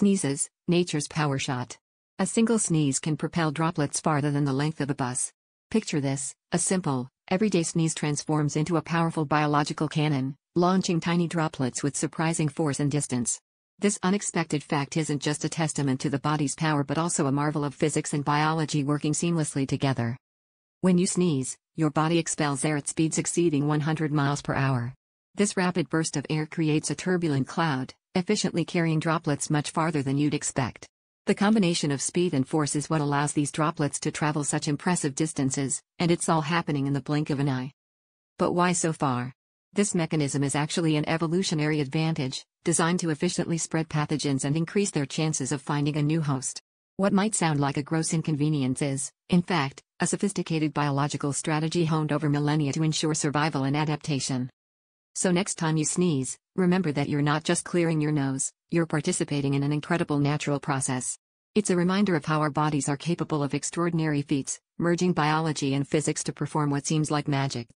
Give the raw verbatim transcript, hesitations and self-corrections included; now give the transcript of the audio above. Sneezes, nature's power shot. A single sneeze can propel droplets farther than the length of a bus. Picture this: a simple, everyday sneeze transforms into a powerful biological cannon, launching tiny droplets with surprising force and distance. This unexpected fact isn't just a testament to the body's power but also a marvel of physics and biology working seamlessly together. When you sneeze, your body expels air at speeds exceeding one hundred miles per hour. This rapid burst of air creates a turbulent cloud, efficiently carrying droplets much farther than you'd expect. The combination of speed and force is what allows these droplets to travel such impressive distances, and it's all happening in the blink of an eye. But why so far? This mechanism is actually an evolutionary advantage, designed to efficiently spread pathogens and increase their chances of finding a new host. What might sound like a gross inconvenience is, in fact, a sophisticated biological strategy honed over millennia to ensure survival and adaptation. So next time you sneeze, remember that you're not just clearing your nose, you're participating in an incredible natural process. It's a reminder of how our bodies are capable of extraordinary feats, merging biology and physics to perform what seems like magic.